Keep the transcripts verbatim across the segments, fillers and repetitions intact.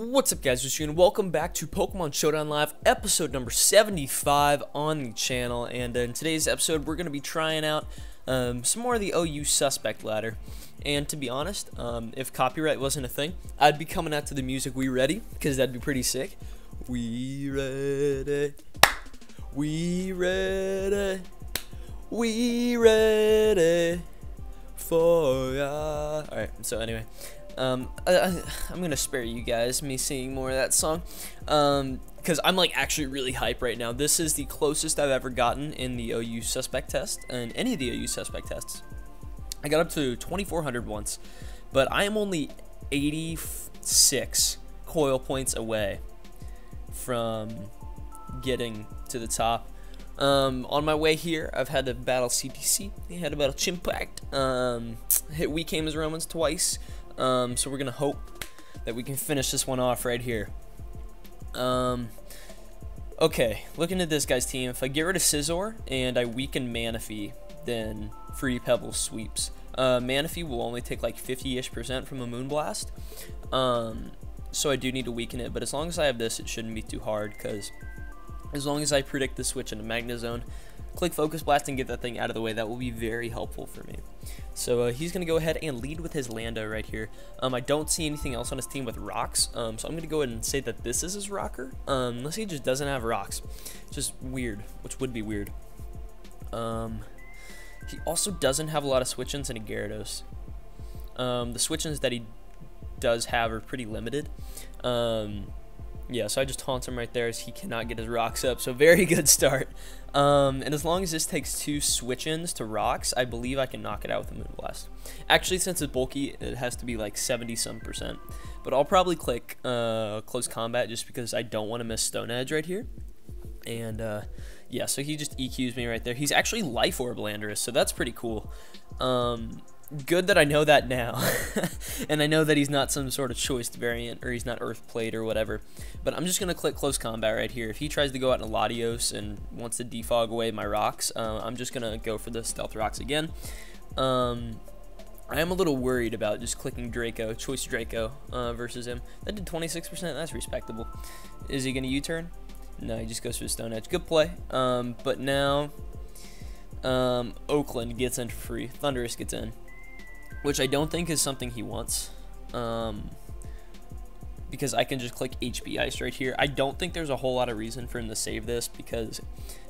What's up, guys? It's you, and welcome back to Pokemon Showdown Live, episode number seventy-five on the channel. And uh, in today's episode, we're going to be trying out um, some more of the O U Suspect ladder. And to be honest, um, if copyright wasn't a thing, I'd be coming out to the music We Ready, because that'd be pretty sick. We ready, we ready, we ready for ya. Alright, so anyway. Um, I, I, I'm gonna spare you guys me singing more of that song, um, because I'm like actually really hype right now. This is the closest I've ever gotten in the O U Suspect test, and any of the O U Suspect tests. I got up to twenty-four hundred once, but I am only eighty-six coil points away from getting to the top. Um, on my way here, I've had to battle C P C, I had to battle Chimpact, um, hit We Came as Romans twice. Um, so we're gonna hope that we can finish this one off right here. Um, okay, looking at this guy's team, if I get rid of Scizor and I weaken Manaphy, then Free Pebble sweeps. Uh, Manaphy will only take like fifty-ish percent from a Moonblast, um, so I do need to weaken it, but as long as I have this, it shouldn't be too hard, because as long as I predict the switch into Magnezone, click Focus Blast and get that thing out of the way. That will be very helpful for me. So uh, he's going to go ahead and lead with his Lando right here. Um, I don't see anything else on his team with rocks, um, so I'm going to go ahead and say that this is his rocker, um, unless he just doesn't have rocks. Just weird, which would be weird. Um, he also doesn't have a lot of switch-ins and a Gyarados. Um, the switch-ins that he does have are pretty limited. Um... Yeah, so I just taunt him right there as he cannot get his rocks up, so very good start. Um, and as long as this takes two switch-ins to rocks, I believe I can knock it out with a Moonblast. Actually, since it's bulky, it has to be like seventy-some percent. But I'll probably click uh, Close Combat just because I don't want to miss Stone Edge right here. And uh, yeah, so he just E Qs me right there. He's actually Life Orb Landorus, so that's pretty cool. Um... Good that I know that now, and I know that he's not some sort of choice variant, or he's not Earth Plate or whatever, but I'm just going to click Close Combat right here. If he tries to go out in a Latios and wants to defog away my rocks, uh, I'm just going to go for the Stealth Rocks again. Um, I am a little worried about just clicking Draco, Choice Draco uh, versus him. That did twenty-six percent, that's respectable. Is he going to U-turn? No, he just goes for the Stone Edge. Good play, um, but now um, Oakland gets in for free. Thunderous gets in, which I don't think is something he wants, um, because I can just click H B Ice right here. I don't think there's a whole lot of reason for him to save this, because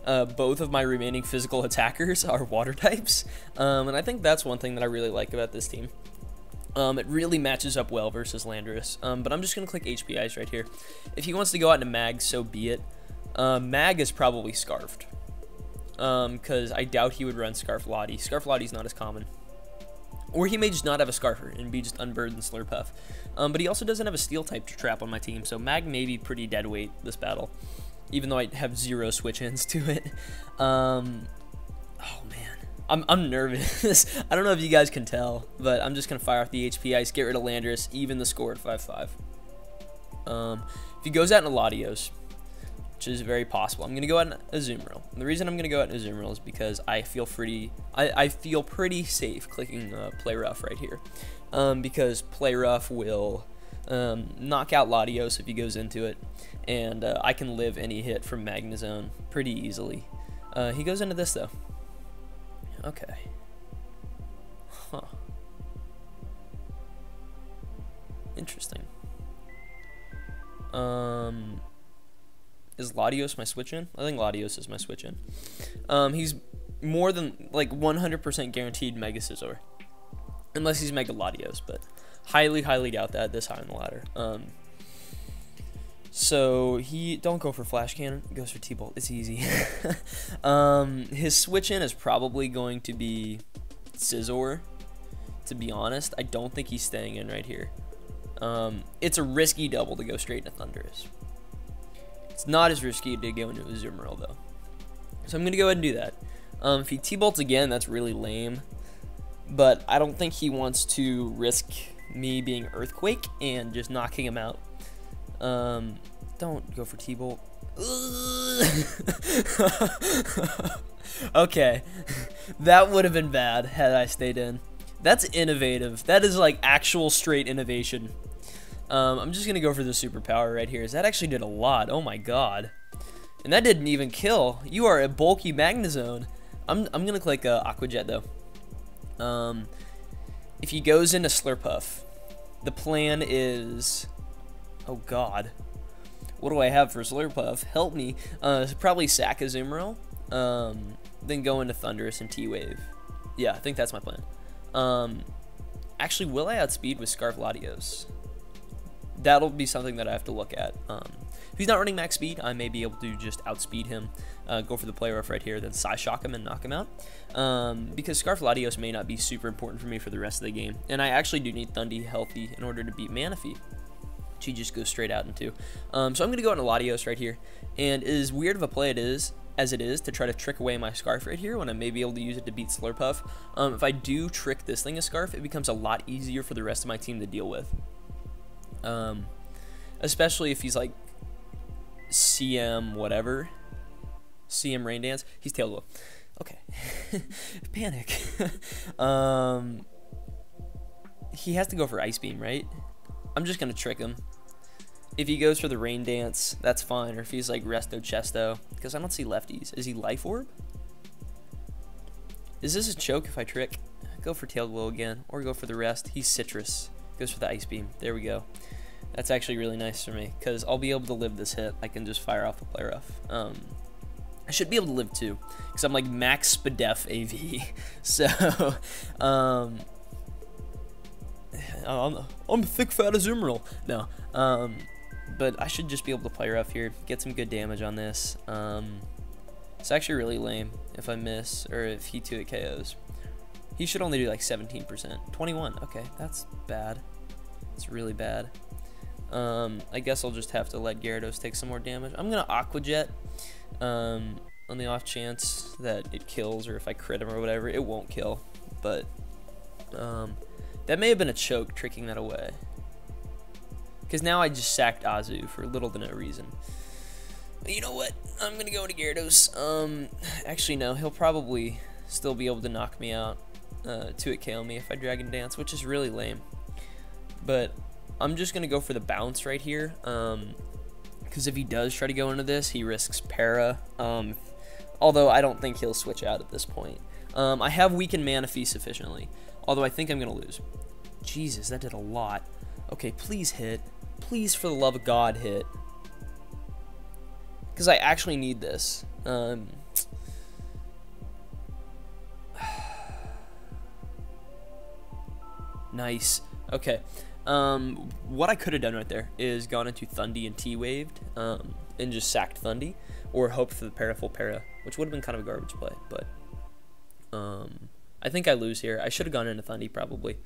uh, both of my remaining physical attackers are water types, um, and I think that's one thing that I really like about this team. Um, it really matches up well versus Landorus, um, but I'm just going to click H B Ice right here. If he wants to go out into Mag, so be it. Uh, Mag is probably Scarfed, because um, I doubt he would run Scarf Lottie. Scarf Lottie's not as common. Or he may just not have a Scarfer and be just Unburdened Slurpuff. Um, but he also doesn't have a Steel type to trap on my team, so Mag may be pretty dead weight this battle, even though I have zero switch-ins to it. Um, oh, man. I'm, I'm nervous. I don't know if you guys can tell, but I'm just going to fire off the H P Ice, get rid of Landorus, even the score at five five. Um, if he goes out in a Latios, which is very possible, I'm going to go out in Azumarill. And the reason I'm going to go out in Azumarill is because I feel pretty, I, I feel pretty safe clicking uh, Play Rough right here, um, because Play Rough will um, knock out Latios if he goes into it, and uh, I can live any hit from Magnezone pretty easily. Uh, he goes into this though. Okay. Huh. Interesting. Um... Is Latios my switch-in? I think Latios is my switch-in. Um, he's more than, like, one hundred percent guaranteed Mega Scizor. Unless he's Mega Latios, but highly, highly doubt that this high on the ladder. Um, so, he... Don't go for Flash Cannon. He goes for T-Bolt. It's easy. um, his switch-in is probably going to be Scizor, to be honest. I don't think he's staying in right here. Um, it's a risky double to go straight into Thunderous. It's not as risky to go into Azumarill, though. So I'm going to go ahead and do that. Um, if he T-Bolts again, that's really lame. But I don't think he wants to risk me being Earthquake and just knocking him out. Um, don't go for T-Bolt. Okay. That would have been bad had I stayed in. That's innovative. That is, like, actual straight innovation. Um, I'm just going to go for the superpower right here. That actually did a lot. Oh my god. And that didn't even kill. You are a bulky Magnezone. I'm, I'm going to click uh, Aqua Jet though. Um, if he goes into Slurpuff, the plan is... Oh god. What do I have for Slurpuff? Help me. Uh, probably sack Azumarill. Um, then go into Thunderous and T-Wave. Yeah, I think that's my plan. Um, actually, will I outspeed with Scarf Latios? That'll be something that I have to look at. Um, if he's not running max speed, I may be able to just outspeed him, uh, go for the play rough right here, then Psy-Shock him and knock him out. Um, because Scarf Latios may not be super important for me for the rest of the game, and I actually do need Thundee healthy in order to beat Manaphy, which he just goes straight out into. Um, so I'm going to go into Latios right here, and as weird of a play it is, as it is, to try to trick away my Scarf right here when I may be able to use it to beat Slurpuff. Um, if I do trick this thing as Scarf, it becomes a lot easier for the rest of my team to deal with. Um, especially if he's like C M whatever, C M Rain Dance. He's Tail Whip. Okay, panic. um, he has to go for Ice Beam, right? I'm just gonna trick him. If he goes for the Rain Dance, that's fine. Or if he's like Resto Chesto, because I don't see lefties. Is he Life Orb? Is this a choke if I trick? Go for Tail Whip again, or go for the rest. He's Citrus. Goes for the Ice Beam. There we go. That's actually really nice for me because I'll be able to live this hit. I can just fire off a play rough. Um, I should be able to live too because I'm like max Spadef A V. So, um, I'm, I'm thick fat Azumarill. No, um, but I should just be able to play rough here, get some good damage on this. Um, it's actually really lame if I miss or if he two hit K Os. He should only do like seventeen percent. twenty-one, okay, that's bad. It's really bad. Um, I guess I'll just have to let Gyarados take some more damage. I'm gonna Aqua Jet um, on the off chance that it kills or if I crit him or whatever, it won't kill. But um, that may have been a choke tricking that away. Because now I just sacked Azu for little to no reason. But you know what? I'm gonna go into Gyarados. Um, actually, no, he'll probably still be able to knock me out. Uh, to it K O me if I Dragon Dance, which is really lame, but I'm just gonna go for the bounce right here, um, because if he does try to go into this, he risks para, um, although I don't think he'll switch out at this point. um, I have weakened Manaphy sufficiently, although I think I'm gonna lose. Jesus, that did a lot. Okay, please hit, please for the love of God hit, because I actually need this. um, Nice. Okay. Um, what I could have done right there is gone into Thundee and T-Waved um, and just sacked Thundee or hoped for the para full para, which would have been kind of a garbage play, but um, I think I lose here. I should have gone into Thundee probably,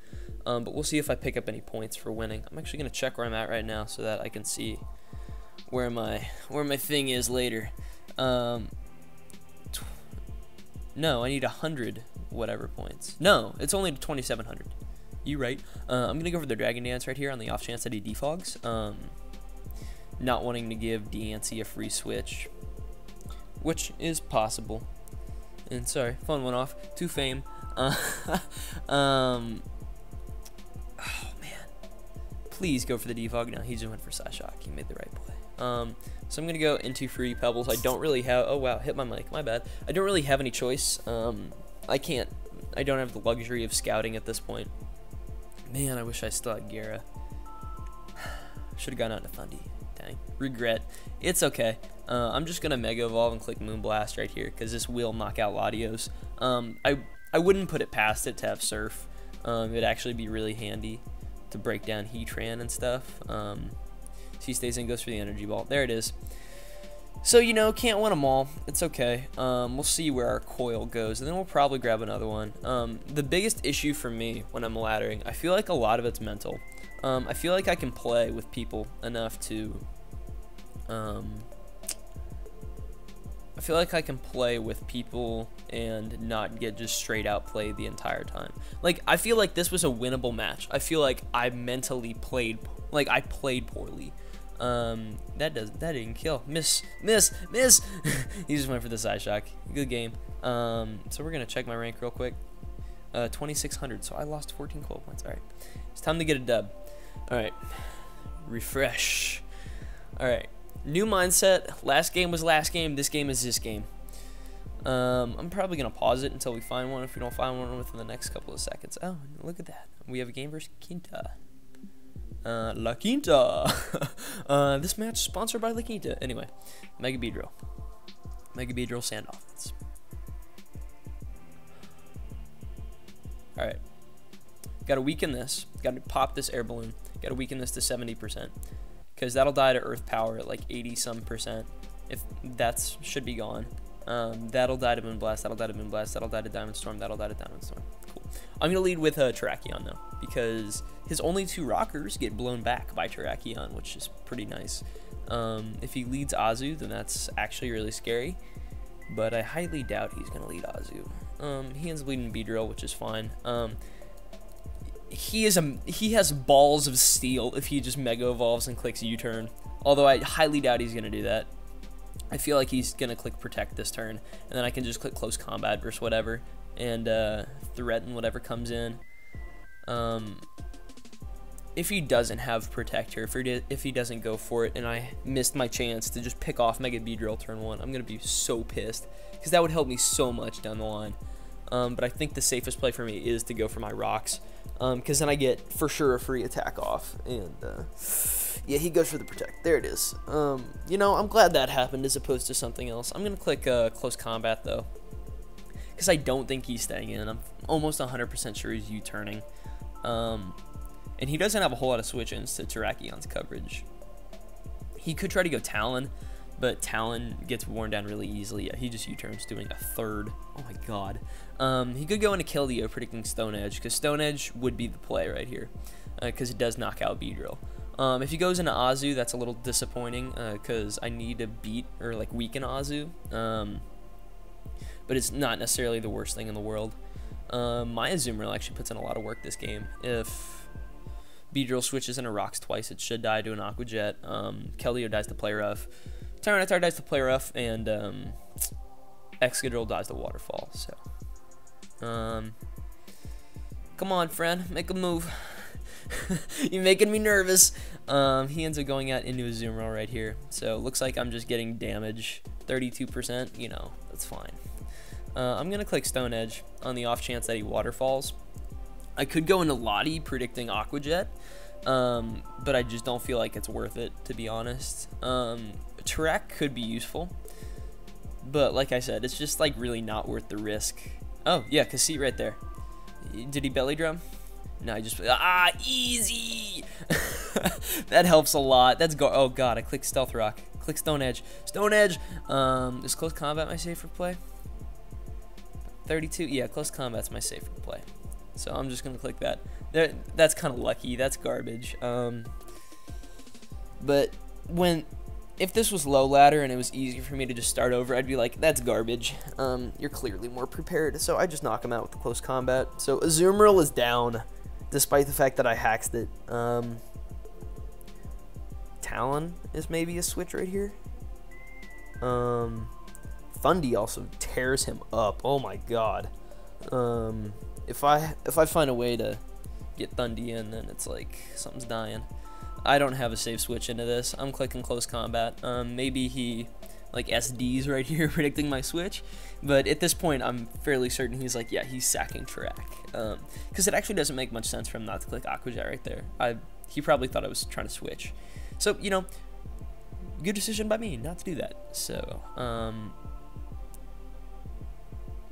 um, but we'll see if I pick up any points for winning. I'm actually going to check where I'm at right now so that I can see where my, where my thing is later. Um, no, I need one hundred whatever points. No, it's only twenty-seven hundred. You right. Uh, I'm going to go for the Dragon Dance right here on the off chance that he defogs. Um, not wanting to give Diancie a free switch, which is possible. And sorry, phone went off. To fame. Uh, um, oh, man. Please go for the defog. No, he just went for Psy-Shock. He made the right play. Um, so I'm going to go into free pebbles. I don't really have... Oh, wow. Hit my mic. My bad. I don't really have any choice. Um, I can't... I don't have the luxury of scouting at this point. Man, I wish I still had Gyara. Should have gone out to Thundee. Dang. Regret. It's okay. Uh, I'm just going to Mega Evolve and click Moonblast right here because this will knock out Latios. Um, I, I wouldn't put it past it to have Surf. Um, it would actually be really handy to break down Heatran and stuff. Um, so he stays in, goes for the Energy Ball. There it is. So, you know, can't win them all. It's okay. Um, we'll see where our coil goes, and then we'll probably grab another one. Um, the biggest issue for me when I'm laddering, I feel like a lot of it's mental. Um, I feel like I can play with people enough to... Um, I feel like I can play with people and not get just straight out played the entire time. Like, I feel like this was a winnable match. I feel like I mentally played... Like, I played poorly. Um, that does, that didn't kill. Miss, miss, miss. He just went for the side shock. Good game. Um, so we're going to check my rank real quick. Uh, twenty-six hundred. So I lost fourteen cold points. All right. It's time to get a dub. All right. refresh. Alright, new mindset. Last game was last game. This game is this game. Um, I'm probably going to pause it until we find one. If we don't find one within the next couple of seconds. Oh, look at that. We have a game versus Quinta. Uh, La Quinta. uh, this match sponsored by La Quinta. Anyway, Mega Beedrill. Mega Beedrill Sand Offense. Alright. Got to weaken this. Got to pop this air balloon. Got to weaken this to seventy percent. Because that'll die to earth power at like eighty some percent. If that's should be gone. Um, that'll die to Moon Blast, that'll die to Moon Blast, that'll die to Diamond Storm, that'll die to Diamond Storm. Cool. I'm going to lead with uh, Terrakion, though, because his only two rockers get blown back by Terrakion, which is pretty nice. Um, if he leads Azu, then that's actually really scary, but I highly doubt he's going to lead Azu. Um, he ends up leading Beedrill, which is fine. Um, he, is a, he has balls of steel if he just Mega Evolves and clicks U-turn, although I highly doubt he's going to do that. I feel like he's going to click Protect this turn, and then I can just click Close Combat versus whatever, and uh, threaten whatever comes in. Um, if he doesn't have Protect here, if he, if he doesn't go for it, and I missed my chance to just pick off Mega Beedrill turn one, I'm going to be so pissed, because that would help me so much down the line. Um, but I think the safest play for me is to go for my rocks, because um, then I get, for sure, a free attack off, and uh, yeah, he goes for the protect. There it is. Um, you know, I'm glad that happened as opposed to something else. I'm going to click uh, Close Combat, though, because I don't think he's staying in. I'm almost one hundred percent sure he's U-turning, um, and he doesn't have a whole lot of switch-ins to Terrakion's coverage. He could try to go Talon, but Talon gets worn down really easily. Yeah, he just U-turns, doing a third. Oh my god. Um, he could go into Keldeo, predicting Stone Edge, because Stone Edge would be the play right here, because uh, it does knock out Beedrill. Um, if he goes into Azu, that's a little disappointing, because uh, I need to beat or like weaken Azu, um, but it's not necessarily the worst thing in the world. Uh, my Azumarill actually puts in a lot of work this game. If Beedrill switches into Rocks twice, it should die to an Aqua Jet. Um, Keldeo dies to Play Rough. Tyranitar dies to Play Rough, and um, Excadrill dies to Waterfall. So, um, come on, friend, make a move. You're making me nervous. Um, he ends up going out into Azumarill right here. So, looks like I'm just getting damage, thirty-two percent. You know, that's fine. Uh, I'm gonna click Stone Edge on the off chance that he waterfalls. I could go into Lati, predicting Aqua Jet, um, but I just don't feel like it's worth it, to be honest. Um, Terrak could be useful, but like I said, it's just like really not worth the risk. Oh yeah, Cassette right there. Did he belly drum? No, I just ah easy. That helps a lot. That's go. Oh god, I clicked Stealth Rock. Click Stone Edge. Stone Edge. Um, is Close Combat my safer play? thirty-two. Yeah, Close Combat's my safer play. So I'm just gonna click that. There, that's kind of lucky. That's garbage. Um, but when. If this was low ladder and it was easy for me to just start over, I'd be like, that's garbage. Um, you're clearly more prepared. So I just knock him out with the Close Combat. So Azumarill is down, despite the fact that I haxed it. Um, Talon is maybe a switch right here. Um, Thundee also tears him up. Oh my god. Um, if I if I find a way to get Thundee in, then it's like something's dying. I don't have a safe switch into this. I'm clicking Close Combat. Um, maybe he like S Ds right here predicting my switch, but at this point I'm fairly certain he's like, yeah, he's sacking Terrak, because um, it actually doesn't make much sense for him not to click Aqua Jet right there. I he probably thought I was trying to switch, so you know, good decision by me not to do that. So um,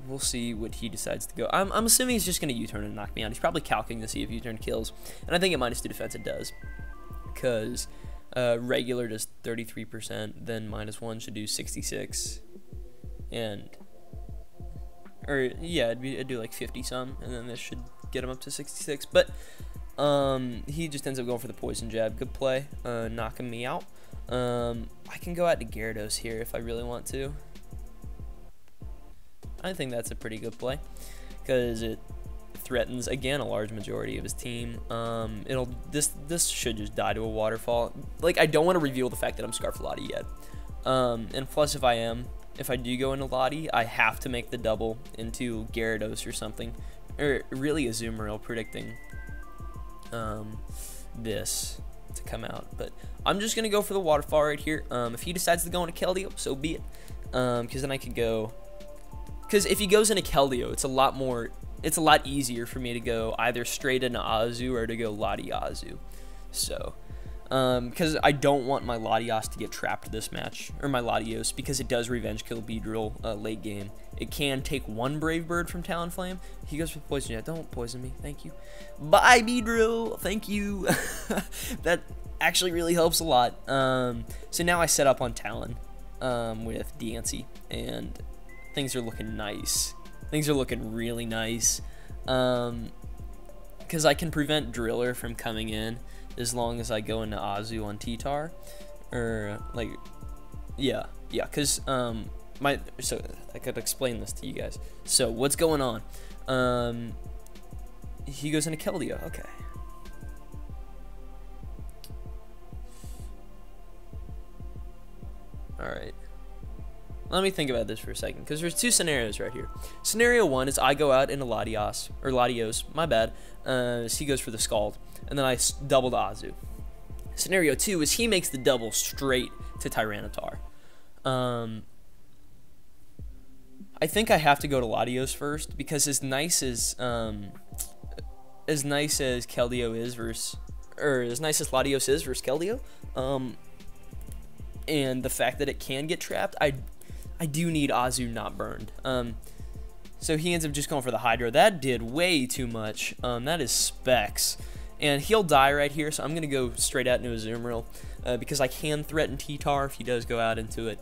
we'll see what he decides to go. I'm, I'm assuming he's just gonna U-turn and knock me out. He's probably calcing to see if U-turn kills, and I think at minus two defense it does. Because uh, regular does thirty-three percent, then minus one should do sixty-six, and or yeah, it'd, be, it'd do like fifty some, and then this should get him up to sixty-six. But um, he just ends up going for the poison jab. Good play, uh, knocking me out. Um, I can go out to Gyarados here if I really want to. I think that's a pretty good play because it threatens again a large majority of his team. Um, it'll this this should just die to a waterfall. Like I don't want to reveal the fact that I'm Scarf Lati yet. Um, and plus, if I am, if I do go into Lati, I have to make the double into Gyarados or something, or really Azumarill predicting um, this to come out. But I'm just going to go for the waterfall right here. Um, if he decides to go into Keldeo, so be it. Um, because then I could go... Because if he goes into Keldeo, it's a lot more... It's a lot easier for me to go either straight into Azu or to go Latiazu. So... Because um, I don't want my Latios to get trapped this match, or my Latios, because it does revenge kill Beedrill uh, late game. It can take one Brave Bird from Talonflame. He goes for Poison Jet. Don't poison me. Thank you. Bye, Beedrill. Thank you. That actually really helps a lot. Um, so now I set up on Talon um, with Diancie, and things are looking nice. Things are looking really nice. Um, because I can prevent Driller from coming in. As long as I go into Azu on T-Tar, or like, yeah, yeah, because um, my, so I could explain this to you guys. So what's going on? Um, he goes into Keldeo. Okay. All right. Let me think about this for a second, because there's two scenarios right here. Scenario one is I go out into Latios, or Latios, my bad, uh, so he goes for the Scald, and then I double to Azu. Scenario two is he makes the double straight to Tyranitar. Um, I think I have to go to Latios first, because as nice as, um, as nice as Keldeo is versus, or as nice as Latios is versus Keldeo, um, and the fact that it can get trapped, I... I do need Azu not burned. Um, so he ends up just going for the Hydro. That did way too much. Um, that is specs. And he'll die right here, so I'm going to go straight out into Azumarill uh, because I can threaten T-Tar if he does go out into it.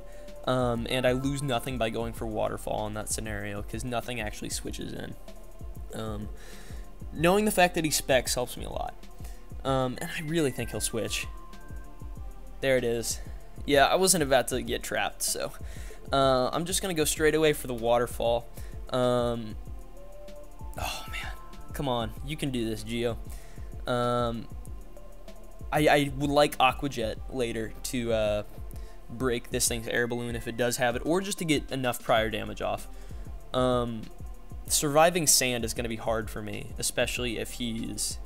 Um, and I lose nothing by going for Waterfall in that scenario because nothing actually switches in. Um, knowing the fact that he specs helps me a lot. Um, and I really think he'll switch. There it is. Yeah, I wasn't about to get trapped, so... Uh, I'm just going to go straight away for the waterfall. Um, oh, man. Come on. You can do this, Geo. Um, I, I would like Aqua Jet later to uh, break this thing's air balloon if it does have it, or just to get enough prior damage off. Um, surviving sand is going to be hard for me, especially if he's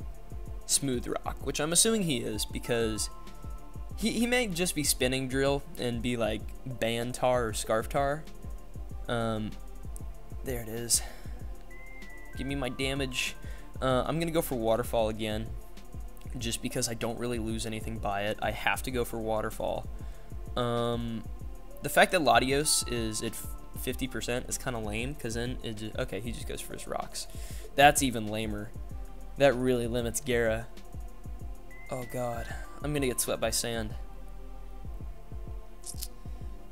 smooth rock, which I'm assuming he is, because... He, he may just be spinning drill and be like Bantar or Scarf Tar. Um, there it is. Give me my damage. Uh, I'm going to go for Waterfall again. Just because I don't really lose anything by it. I have to go for Waterfall. Um, the fact that Latios is at fifty percent is kind of lame. Because then, it just, okay, he just goes for his rocks. That's even lamer. That really limits Gara. Oh, God. I'm gonna get swept by sand.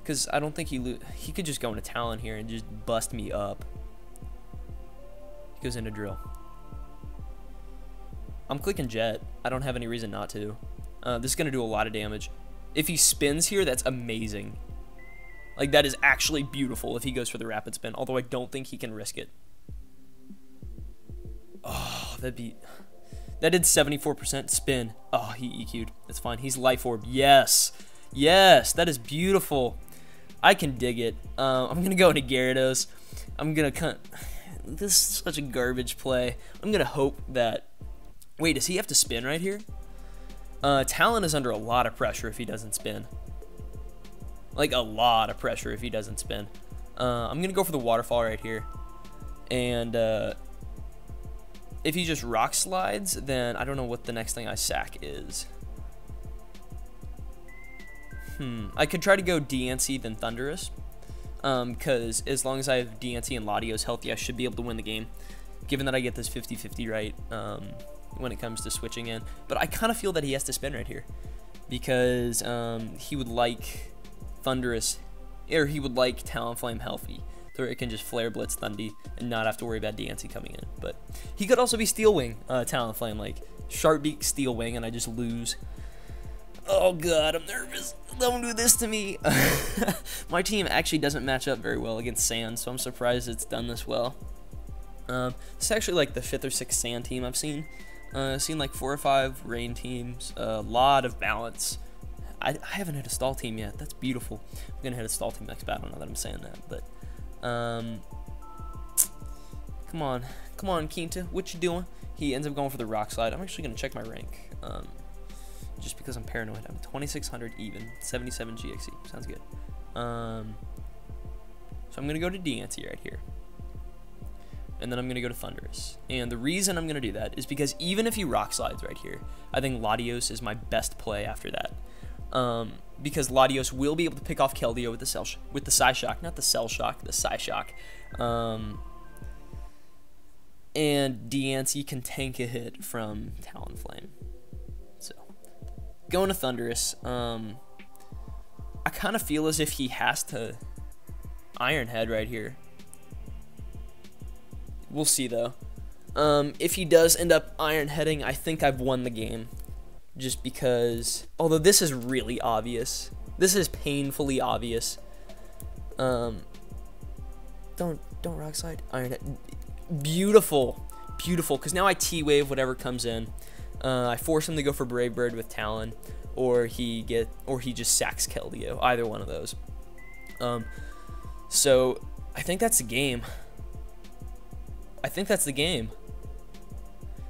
Cause I don't think he lo he could just go into Talon here and just bust me up. He goes into drill. I'm clicking Jet. I don't have any reason not to. Uh, this is gonna do a lot of damage. If he spins here, that's amazing. Like that is actually beautiful if he goes for the rapid spin, although I don't think he can risk it. Oh, that'd be... That did seventy-four percent spin. Oh, he E Q'd. That's fine. He's Life Orb. Yes. Yes. That is beautiful. I can dig it. Uh, I'm going to go into Gyarados. I'm going to... This is such a garbage play. I'm going to hope that... Wait, does he have to spin right here? Uh, Talon is under a lot of pressure if he doesn't spin. Like, a lot of pressure if he doesn't spin. Uh, I'm going to go for the Waterfall right here. And... Uh, If he just rock slides, then I don't know what the next thing I sack is. Hmm. I could try to go Diancie, then Thunderous. Um, because as long as I have Diancie and Latios healthy, I should be able to win the game. Given that I get this fifty fifty right um, when it comes to switching in. But I kind of feel that he has to spin right here. Because um, he would like Thunderous, or he would like Talonflame healthy. So it can just Flare Blitz Thundee and not have to worry about Diancie coming in. But he could also be Steel Wing, uh, Talonflame, like Sharpbeak Steel Wing, and I just lose. Oh god, I'm nervous. Don't do this to me. My team actually doesn't match up very well against Sand, so I'm surprised it's done this well. Um, it's actually like the fifth or sixth Sand team I've seen. Uh, I've seen like four or five Rain teams, a lot of balance. I, I haven't hit a Stall team yet. That's beautiful. I'm gonna hit a Stall team next battle now that I'm saying that, but. Um, come on, come on, Quinta, what you doing? He ends up going for the rock slide. I'm actually gonna check my rank. Um, just because I'm paranoid. I'm twenty-six hundred even, seventy-seven G X E. Sounds good. Um, so I'm going to go to Diancie right here. And then I'm going to go to Thunderous. And the reason I'm going to do that is because even if he Rock Slides right here, I think Latios is my best play after that. Um, because Latios will be able to pick off Keldeo with the Cell with the Psyshock. Not the Cell Shock, the Psyshock. Um, and Diancie can tank a hit from Talonflame. So, going to Thunderous. Um, I kind of feel as if he has to Iron Head right here. We'll see, though. Um, if he does end up Iron Heading, I think I've won the game. Just because... Although this is really obvious. This is painfully obvious. Um, don't don't Rock Slide. Iron Head. Beautiful. Beautiful. Because now I T-Wave whatever comes in. Uh, I force him to go for Brave Bird with Talon. Or he get or he just sacks Keldeo. Either one of those. Um, so, I think that's the game. I think that's the game.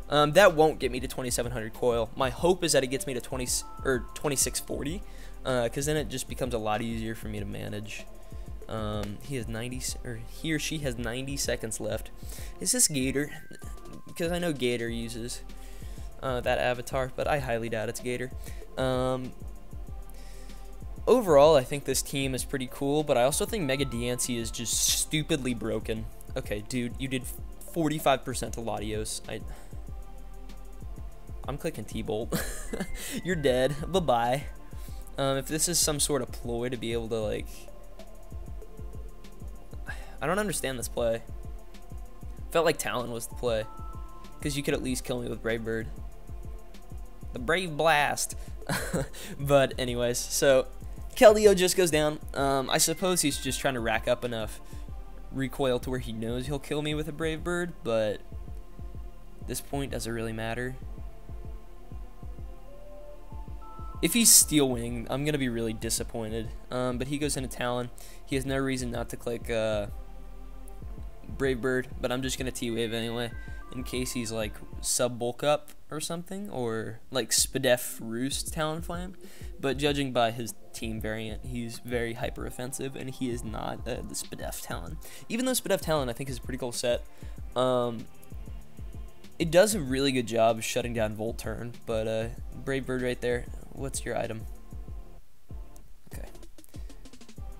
Um, that won't get me to twenty-seven hundred coil. My hope is that it gets me to twenty or twenty-six forty, because uh, then it just becomes a lot easier for me to manage. Um, he has ninety, or he or she has ninety seconds left. Is this Gator? Because I know Gator uses uh, that avatar, but I highly doubt it's Gator. Um, overall, I think this team is pretty cool, but I also think Mega Diancie is just stupidly broken. Okay, dude, you did forty-five percent to Latios. I, I'm clicking T-Bolt. You're dead. Bye-bye. Um, if this is some sort of ploy to be able to, like... I don't understand this play. Felt like Talon was the play. Because you could at least kill me with Brave Bird. The Brave Blast. But anyways, so... Keldeo just goes down. Um, I suppose he's just trying to rack up enough recoil to where he knows he'll kill me with a Brave Bird, but this point doesn't really matter. If he's Steel Wing, I'm gonna be really disappointed. Um, but he goes into Talon. He has no reason not to click uh, Brave Bird, but I'm just gonna T-Wave anyway in case he's like sub bulk up or something, or like Spadef Roost Talonflame. But judging by his team variant, he's very hyper offensive, and he is not uh, the Spadef Talon. Even though Spadef Talon, I think, is a pretty cool set. Um, it does a really good job of shutting down Volturn, but uh, Brave Bird right there. What's your item? Okay.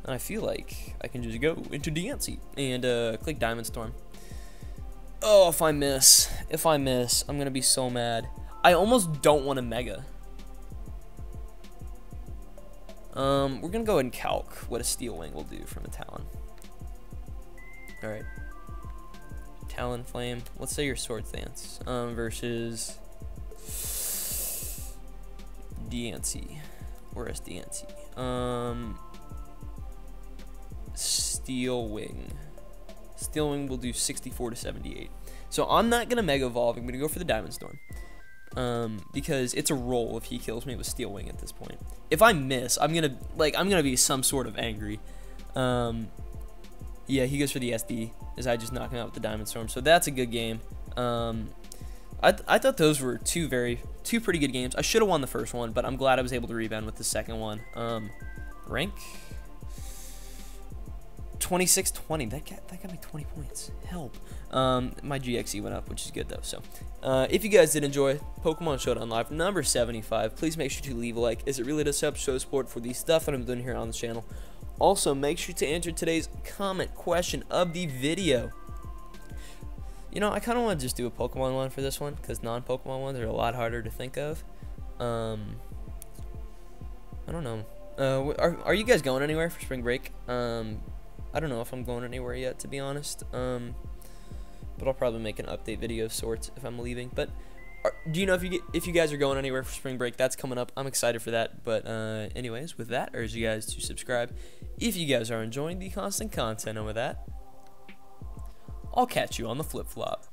And I feel like I can just go into Diancie and uh, click Diamond Storm. Oh, if I miss, if I miss, I'm gonna be so mad. I almost don't want a Mega. Um, we're gonna go ahead and calc what a Steel Wing will do from a Talon. Alright. Talonflame. Let's say your Sword Stance. Um, versus Diancie. Where is Diancie? Um Steel Wing. Steel Wing will do sixty-four to seventy-eight. So I'm not gonna Mega Evolve, I'm gonna go for the Diamond Storm. Um, because it's a roll if he kills me with Steel Wing at this point. If I miss, I'm gonna like I'm gonna be some sort of angry. Um, yeah, he goes for the S D as I just knock him out with the Diamond Storm. So that's a good game. Um, I th I thought those were two very two pretty good games. I should have won the first one, but I'm glad I was able to rebound with the second one. Um, rank twenty-six twenty. That got that got me twenty points. Help. Um, my G X E went up, which is good though. So, uh, if you guys did enjoy Pokemon Showdown Live number seventy-five, please make sure to leave a like, as it really does help show support for the stuff that I'm doing here on the channel. Also, make sure to answer today's comment question of the video. You know, I kind of want to just do a Pokemon one for this one, because non-Pokemon ones are a lot harder to think of. Um, I don't know. Uh, are are you guys going anywhere for spring break? Um, I don't know if I'm going anywhere yet, to be honest. Um. But I'll probably make an update video of sorts if I'm leaving. But are, do you know if you get, if you guys are going anywhere for spring break? That's coming up. I'm excited for that. But uh, anyways, with that, I urge you guys to subscribe if you guys are enjoying the constant content. And with that, I'll catch you on the flip-flop.